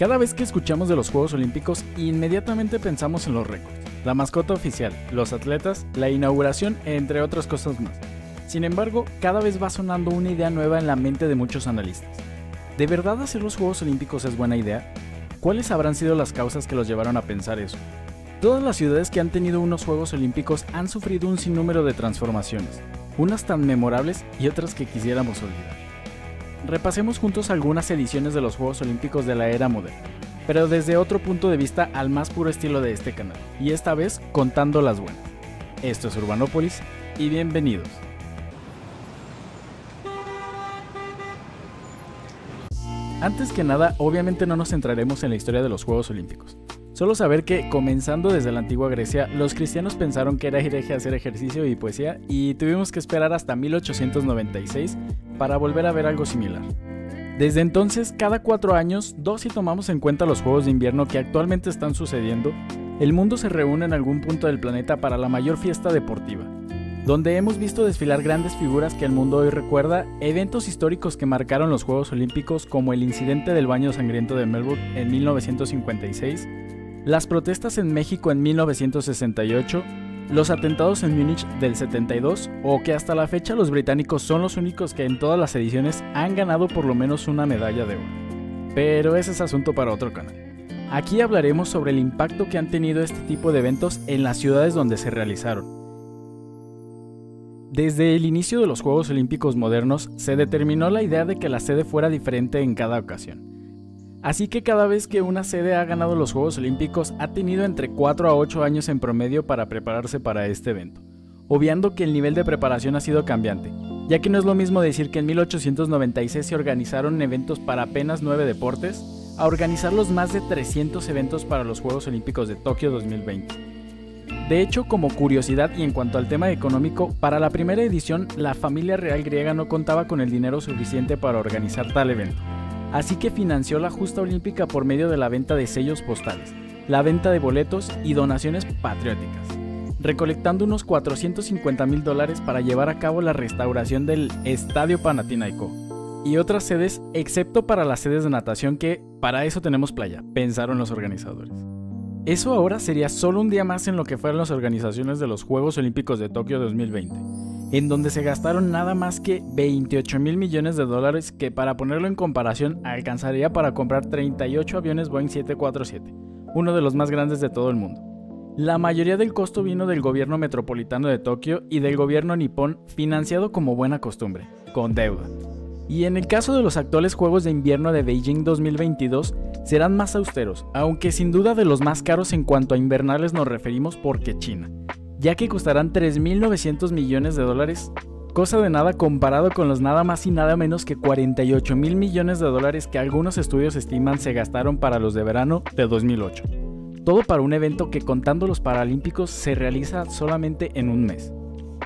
Cada vez que escuchamos de los Juegos Olímpicos, inmediatamente pensamos en los récords, la mascota oficial, los atletas, la inauguración, entre otras cosas más. Sin embargo, cada vez va sonando una idea nueva en la mente de muchos analistas. ¿De verdad hacer los Juegos Olímpicos es buena idea? ¿Cuáles habrán sido las causas que los llevaron a pensar eso? Todas las ciudades que han tenido unos Juegos Olímpicos han sufrido un sinnúmero de transformaciones, unas tan memorables y otras que quisiéramos olvidar. Repasemos juntos algunas ediciones de los Juegos Olímpicos de la era moderna, pero desde otro punto de vista al más puro estilo de este canal, y esta vez contando las buenas. Esto es Urbanópolis y bienvenidos. Antes que nada, obviamente no nos centraremos en la historia de los Juegos Olímpicos. Solo saber que, comenzando desde la antigua Grecia, los cristianos pensaron que era hereje hacer ejercicio y poesía, y tuvimos que esperar hasta 1896 para volver a ver algo similar. Desde entonces, cada 4 años, si tomamos en cuenta los Juegos de Invierno que actualmente están sucediendo, el mundo se reúne en algún punto del planeta para la mayor fiesta deportiva, donde hemos visto desfilar grandes figuras que el mundo hoy recuerda, eventos históricos que marcaron los Juegos Olímpicos como el incidente del baño sangriento de Melbourne en 1956, las protestas en México en 1968, los atentados en Múnich del 72, o que hasta la fecha los británicos son los únicos que en todas las ediciones han ganado por lo menos una medalla de oro. Pero ese es asunto para otro canal. Aquí hablaremos sobre el impacto que han tenido este tipo de eventos en las ciudades donde se realizaron. Desde el inicio de los Juegos Olímpicos modernos, se determinó la idea de que la sede fuera diferente en cada ocasión. Así que cada vez que una sede ha ganado los Juegos Olímpicos, ha tenido entre 4 a 8 años en promedio para prepararse para este evento, obviando que el nivel de preparación ha sido cambiante, ya que no es lo mismo decir que en 1896 se organizaron eventos para apenas 9 deportes, a organizar los más de 300 eventos para los Juegos Olímpicos de Tokio 2020. De hecho, como curiosidad y en cuanto al tema económico, para la primera edición la familia real griega no contaba con el dinero suficiente para organizar tal evento, así que financió la justa olímpica por medio de la venta de sellos postales, la venta de boletos y donaciones patrióticas, recolectando unos $450,000 para llevar a cabo la restauración del Estadio Panathinaikó y otras sedes, excepto para las sedes de natación que, para eso tenemos playa, pensaron los organizadores. Eso ahora sería solo un día más en lo que fueron las organizaciones de los Juegos Olímpicos de Tokio 2020, en donde se gastaron nada más que $28 mil millones, que para ponerlo en comparación alcanzaría para comprar 38 aviones Boeing 747, uno de los más grandes de todo el mundo. La mayoría del costo vino del gobierno metropolitano de Tokio y del gobierno nipón, financiado como buena costumbre, con deuda. Y en el caso de los actuales Juegos de Invierno de Beijing 2022, serán más austeros, aunque sin duda de los más caros en cuanto a invernales nos referimos, porque China, ya que costarán $3,900 millones, cosa de nada comparado con los nada más y nada menos que $48 mil millones que algunos estudios estiman se gastaron para los de verano de 2008. Todo para un evento que, contando los paralímpicos, se realiza solamente en un mes.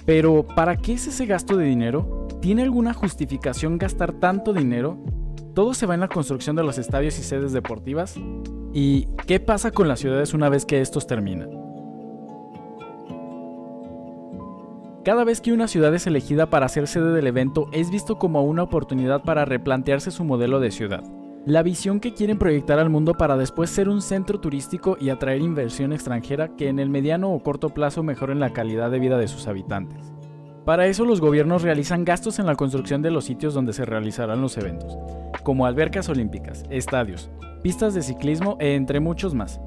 Pero, ¿para qué es ese gasto de dinero? ¿Tiene alguna justificación gastar tanto dinero? ¿Todo se va en la construcción de los estadios y sedes deportivas? ¿Y qué pasa con las ciudades una vez que estos terminan? Cada vez que una ciudad es elegida para ser sede del evento, es visto como una oportunidad para replantearse su modelo de ciudad, la visión que quieren proyectar al mundo para después ser un centro turístico y atraer inversión extranjera que en el mediano o corto plazo mejoren la calidad de vida de sus habitantes. Para eso los gobiernos realizan gastos en la construcción de los sitios donde se realizarán los eventos, como albercas olímpicas, estadios, pistas de ciclismo, entre muchos más.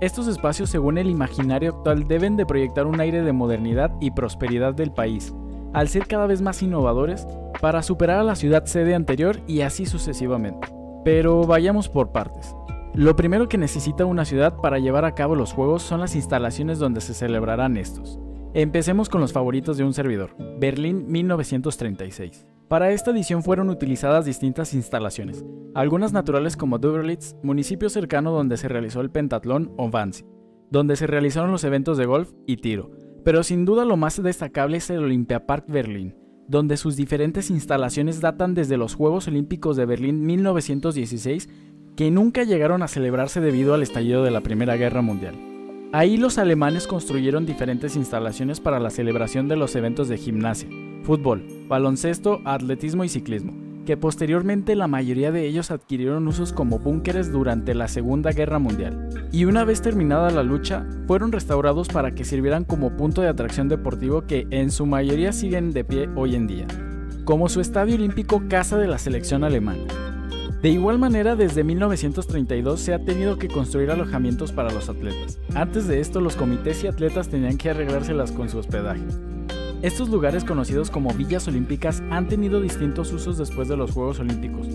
Estos espacios, según el imaginario actual, deben de proyectar un aire de modernidad y prosperidad del país, al ser cada vez más innovadores, para superar a la ciudad sede anterior y así sucesivamente. Pero vayamos por partes. Lo primero que necesita una ciudad para llevar a cabo los juegos son las instalaciones donde se celebrarán estos. Empecemos con los favoritos de un servidor, Berlín 1936. Para esta edición fueron utilizadas distintas instalaciones, algunas naturales como Döberlitz, municipio cercano donde se realizó el pentatlón, o Wannsee, donde se realizaron los eventos de golf y tiro, pero sin duda lo más destacable es el Olympiapark Berlín, donde sus diferentes instalaciones datan desde los Juegos Olímpicos de Berlín 1916, que nunca llegaron a celebrarse debido al estallido de la Primera Guerra Mundial. Ahí los alemanes construyeron diferentes instalaciones para la celebración de los eventos de gimnasia, fútbol, baloncesto, atletismo y ciclismo, que posteriormente la mayoría de ellos adquirieron usos como búnkeres durante la Segunda Guerra Mundial, y una vez terminada la lucha, fueron restaurados para que sirvieran como punto de atracción deportivo que en su mayoría siguen de pie hoy en día, como su estadio olímpico casa de la selección alemana. De igual manera, desde 1932 se ha tenido que construir alojamientos para los atletas. Antes de esto, los comités y atletas tenían que arreglárselas con su hospedaje. Estos lugares, conocidos como villas olímpicas, han tenido distintos usos después de los Juegos Olímpicos,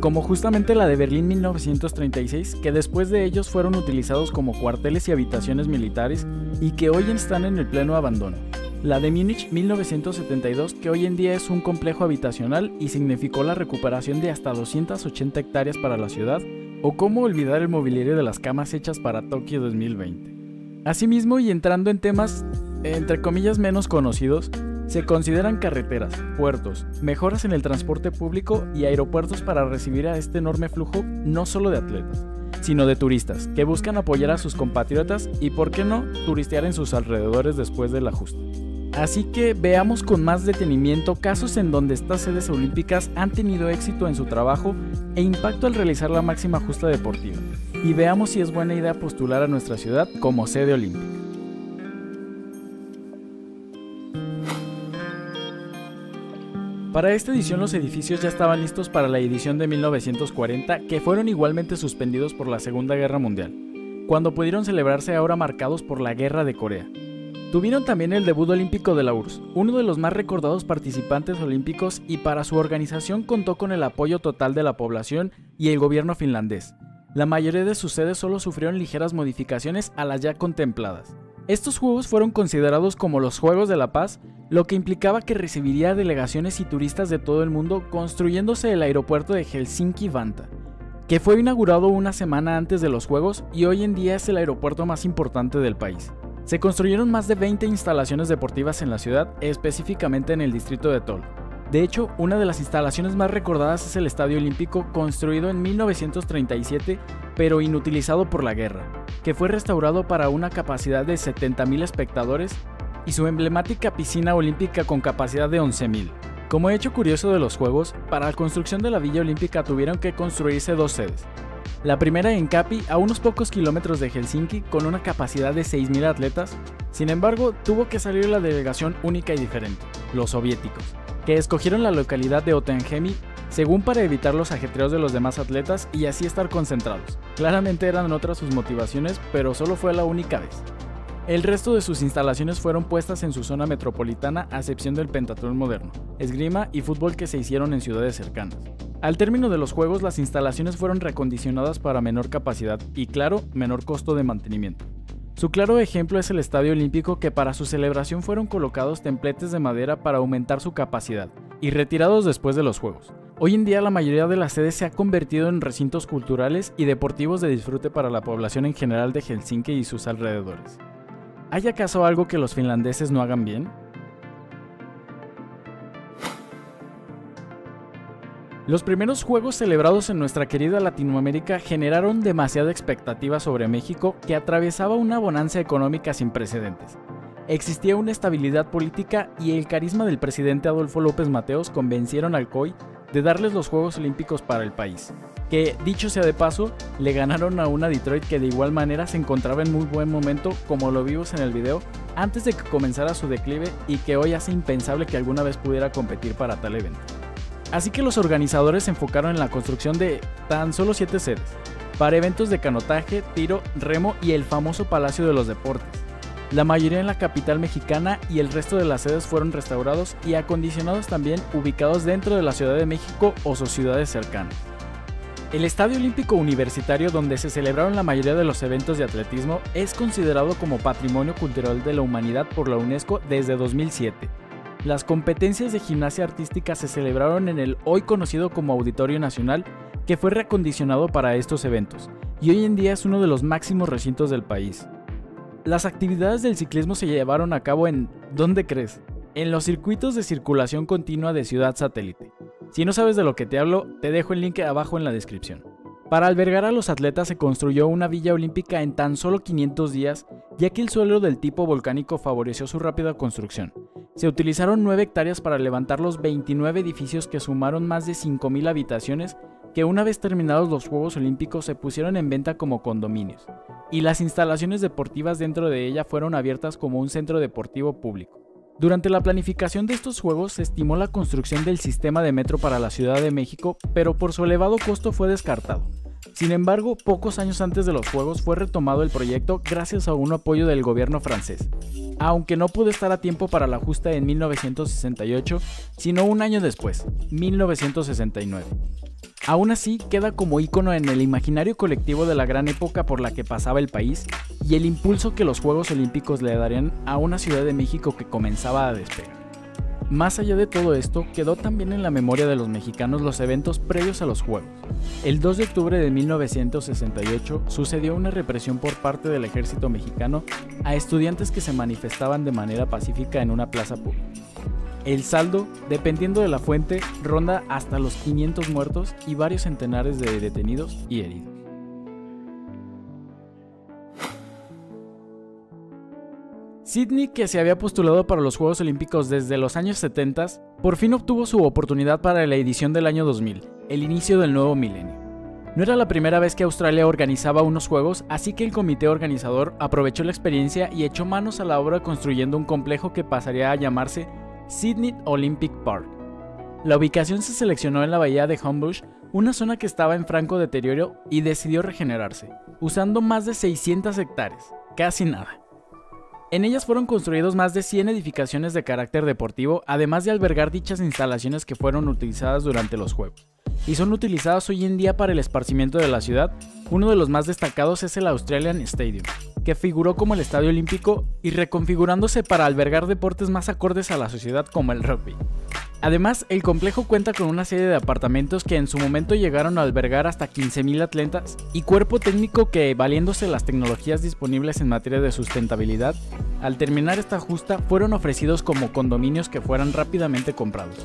como justamente la de Berlín 1936, que después de ellos fueron utilizados como cuarteles y habitaciones militares y que hoy están en el pleno abandono. La de Múnich 1972, que hoy en día es un complejo habitacional y significó la recuperación de hasta 280 hectáreas para la ciudad, o cómo olvidar el mobiliario de las camas hechas para Tokio 2020. Asimismo, y entrando en temas entre comillas menos conocidos, se consideran carreteras, puertos, mejoras en el transporte público y aeropuertos para recibir a este enorme flujo no solo de atletas, sino de turistas que buscan apoyar a sus compatriotas y, por qué no, turistear en sus alrededores después del ajuste. Así que veamos con más detenimiento casos en donde estas sedes olímpicas han tenido éxito en su trabajo e impacto al realizar la máxima justa deportiva, y veamos si es buena idea postular a nuestra ciudad como sede olímpica. Para esta edición los edificios ya estaban listos para la edición de 1940, que fueron igualmente suspendidos por la Segunda Guerra Mundial, cuando pudieron celebrarse ahora marcados por la Guerra de Corea. Tuvieron también el debut olímpico de la URSS, uno de los más recordados participantes olímpicos, y para su organización contó con el apoyo total de la población y el gobierno finlandés. La mayoría de sus sedes solo sufrieron ligeras modificaciones a las ya contempladas. Estos juegos fueron considerados como los Juegos de la Paz, lo que implicaba que recibiría delegaciones y turistas de todo el mundo, construyéndose el aeropuerto de Helsinki-Vanta, que fue inaugurado una semana antes de los Juegos y hoy en día es el aeropuerto más importante del país. Se construyeron más de 20 instalaciones deportivas en la ciudad, específicamente en el distrito de Tol. De hecho, una de las instalaciones más recordadas es el Estadio Olímpico, construido en 1937, pero inutilizado por la guerra, que fue restaurado para una capacidad de 70,000 espectadores y su emblemática piscina olímpica con capacidad de 11,000. Como hecho curioso de los Juegos, para la construcción de la Villa Olímpica tuvieron que construirse dos sedes. La primera en Kapi, a unos pocos kilómetros de Helsinki, con una capacidad de 6,000 atletas. Sin embargo, tuvo que salir la delegación única y diferente, los soviéticos, que escogieron la localidad de Otenhemi, según para evitar los ajetreos de los demás atletas y así estar concentrados. Claramente eran otras sus motivaciones, pero solo fue la única vez. El resto de sus instalaciones fueron puestas en su zona metropolitana, a excepción del pentatlón moderno, esgrima y fútbol, que se hicieron en ciudades cercanas. Al término de los Juegos, las instalaciones fueron reacondicionadas para menor capacidad y, claro, menor costo de mantenimiento. Su claro ejemplo es el Estadio Olímpico, que para su celebración fueron colocados templetes de madera para aumentar su capacidad y retirados después de los Juegos. Hoy en día la mayoría de las sedes se ha convertido en recintos culturales y deportivos de disfrute para la población en general de Helsinki y sus alrededores. ¿Hay acaso algo que los finlandeses no hagan bien? Los primeros Juegos celebrados en nuestra querida Latinoamérica generaron demasiada expectativa sobre México, que atravesaba una bonanza económica sin precedentes. Existía una estabilidad política y el carisma del presidente Adolfo López Mateos convencieron al COI de darles los Juegos Olímpicos para el país, que, dicho sea de paso, le ganaron a una Detroit que de igual manera se encontraba en muy buen momento, como lo vimos en el video, antes de que comenzara su declive y que hoy hace impensable que alguna vez pudiera competir para tal evento. Así que los organizadores se enfocaron en la construcción de tan solo 7 sedes, para eventos de canotaje, tiro, remo y el famoso Palacio de los Deportes. La mayoría en la capital mexicana, y el resto de las sedes fueron restaurados y acondicionados, también ubicados dentro de la Ciudad de México o sus ciudades cercanas. El Estadio Olímpico Universitario, donde se celebraron la mayoría de los eventos de atletismo, es considerado como Patrimonio Cultural de la Humanidad por la UNESCO desde 2007. Las competencias de gimnasia artística se celebraron en el hoy conocido como Auditorio Nacional, que fue reacondicionado para estos eventos, y hoy en día es uno de los máximos recintos del país. Las actividades del ciclismo se llevaron a cabo en, ¿dónde crees? En los circuitos de circulación continua de Ciudad Satélite. Si no sabes de lo que te hablo, te dejo el link abajo en la descripción. Para albergar a los atletas se construyó una villa olímpica en tan solo 500 días, ya que el suelo del tipo volcánico favoreció su rápida construcción, Se utilizaron 9 hectáreas para levantar los 29 edificios que sumaron más de 5.000 habitaciones que una vez terminados los Juegos Olímpicos se pusieron en venta como condominios, y las instalaciones deportivas dentro de ella fueron abiertas como un centro deportivo público. Durante la planificación de estos juegos se estimó la construcción del sistema de metro para la Ciudad de México, pero por su elevado costo fue descartado. Sin embargo, pocos años antes de los juegos fue retomado el proyecto gracias a un apoyo del gobierno francés, aunque no pudo estar a tiempo para la justa en 1968, sino un año después, 1969. Aún así, queda como ícono en el imaginario colectivo de la gran época por la que pasaba el país y el impulso que los Juegos Olímpicos le darían a una Ciudad de México que comenzaba a despegar. Más allá de todo esto, quedó también en la memoria de los mexicanos los eventos previos a los Juegos. El 2 de octubre de 1968 sucedió una represión por parte del ejército mexicano a estudiantes que se manifestaban de manera pacífica en una plaza pública. El saldo, dependiendo de la fuente, ronda hasta los 500 muertos y varios centenares de detenidos y heridos. Sydney, que se había postulado para los Juegos Olímpicos desde los años 70, por fin obtuvo su oportunidad para la edición del año 2000, el inicio del nuevo milenio. No era la primera vez que Australia organizaba unos juegos, así que el comité organizador aprovechó la experiencia y echó manos a la obra construyendo un complejo que pasaría a llamarse Sydney Olympic Park. La ubicación se seleccionó en la bahía de Homebush, una zona que estaba en franco deterioro, y decidió regenerarse, usando más de 600 hectáreas, casi nada. En ellas fueron construidos más de 100 edificaciones de carácter deportivo, además de albergar dichas instalaciones que fueron utilizadas durante los Juegos, y son utilizadas hoy en día para el esparcimiento de la ciudad. Uno de los más destacados es el Australian Stadium, que figuró como el estadio olímpico y reconfigurándose para albergar deportes más acordes a la sociedad como el rugby. Además, el complejo cuenta con una serie de apartamentos que en su momento llegaron a albergar hasta 15.000 atletas y cuerpo técnico que, valiéndose las tecnologías disponibles en materia de sustentabilidad, al terminar esta justa fueron ofrecidos como condominios que fueran rápidamente comprados.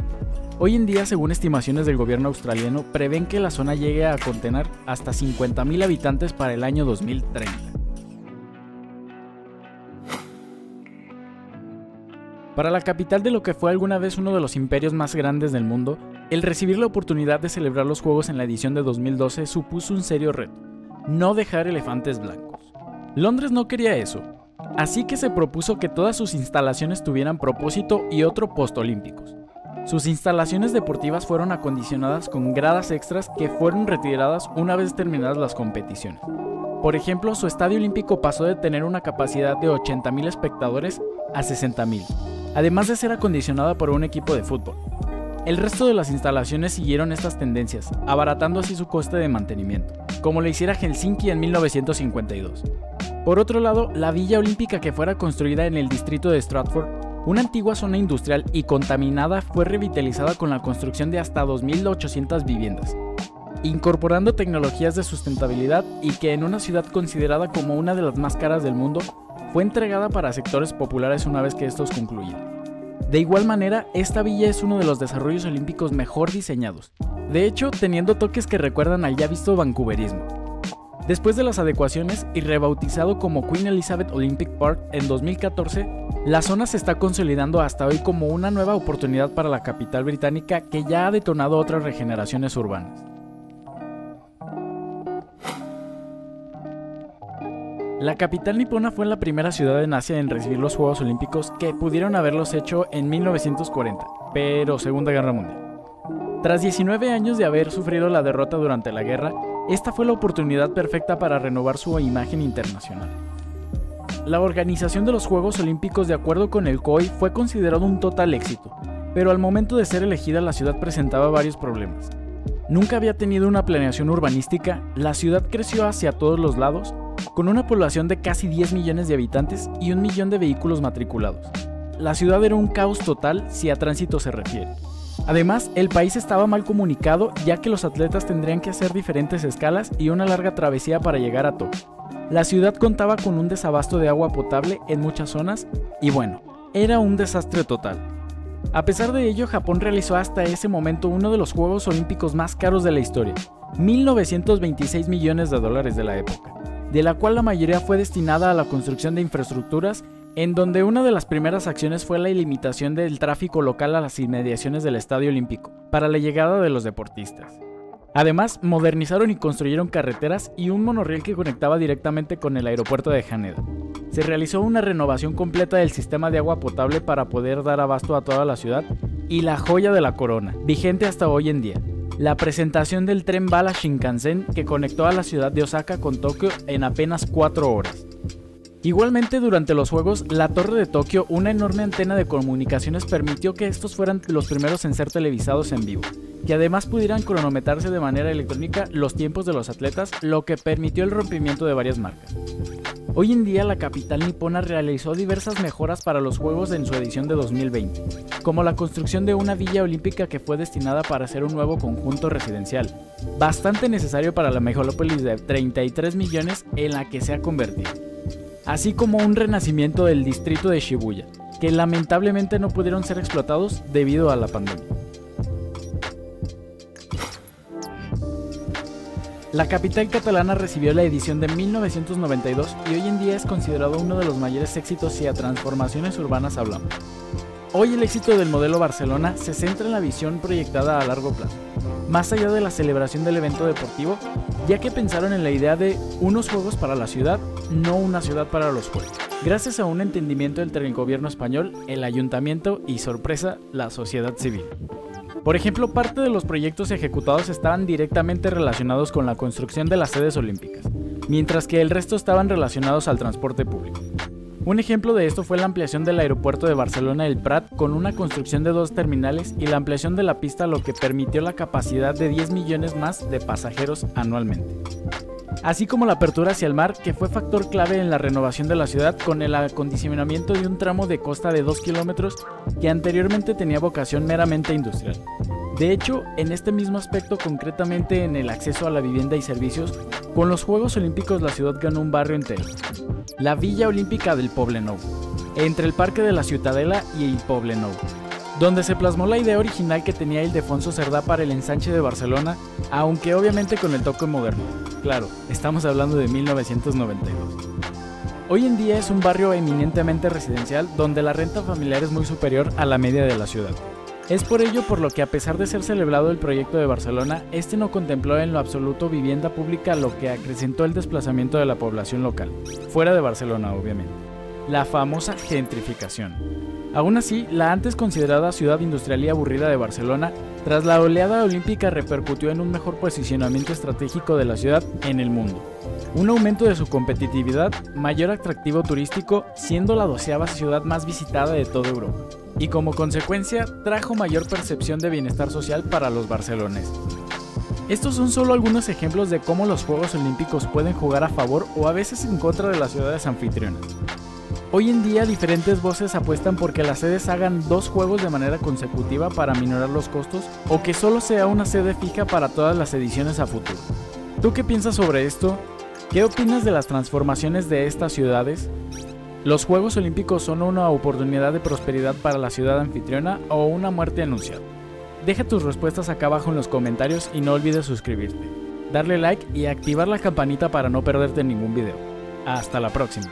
Hoy en día, según estimaciones del gobierno australiano, prevén que la zona llegue a contener hasta 50.000 habitantes para el año 2030. Para la capital de lo que fue alguna vez uno de los imperios más grandes del mundo, el recibir la oportunidad de celebrar los Juegos en la edición de 2012 supuso un serio reto: no dejar elefantes blancos. Londres no quería eso, así que se propuso que todas sus instalaciones tuvieran propósito y otro postolímpicos. Sus instalaciones deportivas fueron acondicionadas con gradas extras que fueron retiradas una vez terminadas las competiciones. Por ejemplo, su estadio olímpico pasó de tener una capacidad de 80.000 espectadores a 60.000. además de ser acondicionada por un equipo de fútbol. El resto de las instalaciones siguieron estas tendencias, abaratando así su coste de mantenimiento, como lo hiciera Helsinki en 1952. Por otro lado, la Villa Olímpica, que fuera construida en el distrito de Stratford, una antigua zona industrial y contaminada, fue revitalizada con la construcción de hasta 2.800 viviendas, incorporando tecnologías de sustentabilidad, y que en una ciudad considerada como una de las más caras del mundo, fue entregada para sectores populares una vez que estos concluyan. De igual manera, esta villa es uno de los desarrollos olímpicos mejor diseñados, de hecho teniendo toques que recuerdan al ya visto vancouvrismo. Después de las adecuaciones y rebautizado como Queen Elizabeth Olympic Park en 2014, la zona se está consolidando hasta hoy como una nueva oportunidad para la capital británica, que ya ha detonado otras regeneraciones urbanas. La capital nipona fue la primera ciudad en Asia en recibir los Juegos Olímpicos, que pudieron haberlos hecho en 1940, pero Segunda Guerra Mundial. Tras 19 años de haber sufrido la derrota durante la guerra, esta fue la oportunidad perfecta para renovar su imagen internacional. La organización de los Juegos Olímpicos, de acuerdo con el COI, fue considerado un total éxito, pero al momento de ser elegida la ciudad presentaba varios problemas. Nunca había tenido una planeación urbanística, la ciudad creció hacia todos los lados, con una población de casi 10 millones de habitantes y 1 millón de vehículos matriculados. La ciudad era un caos total si a tránsito se refiere. Además, el país estaba mal comunicado, ya que los atletas tendrían que hacer diferentes escalas y una larga travesía para llegar a Tokio. La ciudad contaba con un desabasto de agua potable en muchas zonas y, bueno, era un desastre total. A pesar de ello, Japón realizó hasta ese momento uno de los Juegos Olímpicos más caros de la historia, 1.926 millones de dólares de la época, de la cual la mayoría fue destinada a la construcción de infraestructuras en donde una de las primeras acciones fue la limitación del tráfico local a las inmediaciones del Estadio Olímpico, para la llegada de los deportistas. Además, modernizaron y construyeron carreteras y un monorriel que conectaba directamente con el aeropuerto de Haneda. Se realizó una renovación completa del sistema de agua potable para poder dar abasto a toda la ciudad, y la joya de la corona, vigente hasta hoy en día, la presentación del tren bala Shinkansen que conectó a la ciudad de Osaka con Tokio en apenas 4 horas. Igualmente, durante los Juegos, la Torre de Tokio, una enorme antena de comunicaciones, permitió que estos fueran los primeros en ser televisados en vivo, y además pudieran cronometrarse de manera electrónica los tiempos de los atletas, lo que permitió el rompimiento de varias marcas. Hoy en día, la capital nipona realizó diversas mejoras para los Juegos en su edición de 2020, como la construcción de una villa olímpica que fue destinada para ser un nuevo conjunto residencial, bastante necesario para la megalópolis de 33 millones en la que se ha convertido, así como un renacimiento del distrito de Shibuya, que lamentablemente no pudieron ser explotados debido a la pandemia. La capital catalana recibió la edición de 1992 y hoy en día es considerado uno de los mayores éxitos si a transformaciones urbanas hablamos. Hoy el éxito del modelo Barcelona se centra en la visión proyectada a largo plazo, más allá de la celebración del evento deportivo, ya que pensaron en la idea de unos juegos para la ciudad, no una ciudad para los juegos, gracias a un entendimiento entre el gobierno español, el ayuntamiento y, sorpresa, la sociedad civil. Por ejemplo, parte de los proyectos ejecutados estaban directamente relacionados con la construcción de las sedes olímpicas, mientras que el resto estaban relacionados al transporte público. Un ejemplo de esto fue la ampliación del aeropuerto de Barcelona-El Prat con una construcción de 2 terminales y la ampliación de la pista, lo que permitió la capacidad de 10 millones más de pasajeros anualmente, así como la apertura hacia el mar, que fue factor clave en la renovación de la ciudad con el acondicionamiento de un tramo de costa de 2 kilómetros que anteriormente tenía vocación meramente industrial. De hecho, en este mismo aspecto, concretamente en el acceso a la vivienda y servicios, con los Juegos Olímpicos la ciudad ganó un barrio entero, la Villa Olímpica del Poblenou, entre el Parque de la Ciutadela y el Poblenou, donde se plasmó la idea original que tenía Ildefonso Cerdá para el ensanche de Barcelona, aunque obviamente con el toque moderno. Claro, estamos hablando de 1992. Hoy en día es un barrio eminentemente residencial donde la renta familiar es muy superior a la media de la ciudad. Es por ello por lo que, a pesar de ser celebrado el proyecto de Barcelona, este no contempló en lo absoluto vivienda pública, lo que acrecentó el desplazamiento de la población local, fuera de Barcelona obviamente, la famosa gentrificación. Aún así, la antes considerada ciudad industrial y aburrida de Barcelona, tras la oleada olímpica, repercutió en un mejor posicionamiento estratégico de la ciudad en el mundo, un aumento de su competitividad, mayor atractivo turístico, siendo la 12ª ciudad más visitada de toda Europa, y como consecuencia, trajo mayor percepción de bienestar social para los barceloneses. Estos son solo algunos ejemplos de cómo los Juegos Olímpicos pueden jugar a favor o a veces en contra de las ciudades anfitrionas. Hoy en día, diferentes voces apuestan porque las sedes hagan 2 juegos de manera consecutiva para minorar los costos, o que solo sea una sede fija para todas las ediciones a futuro. ¿Tú qué piensas sobre esto? ¿Qué opinas de las transformaciones de estas ciudades? ¿Los Juegos Olímpicos son una oportunidad de prosperidad para la ciudad anfitriona o una muerte anunciada? Deja tus respuestas acá abajo en los comentarios y no olvides suscribirte, darle like y activar la campanita para no perderte ningún video. Hasta la próxima.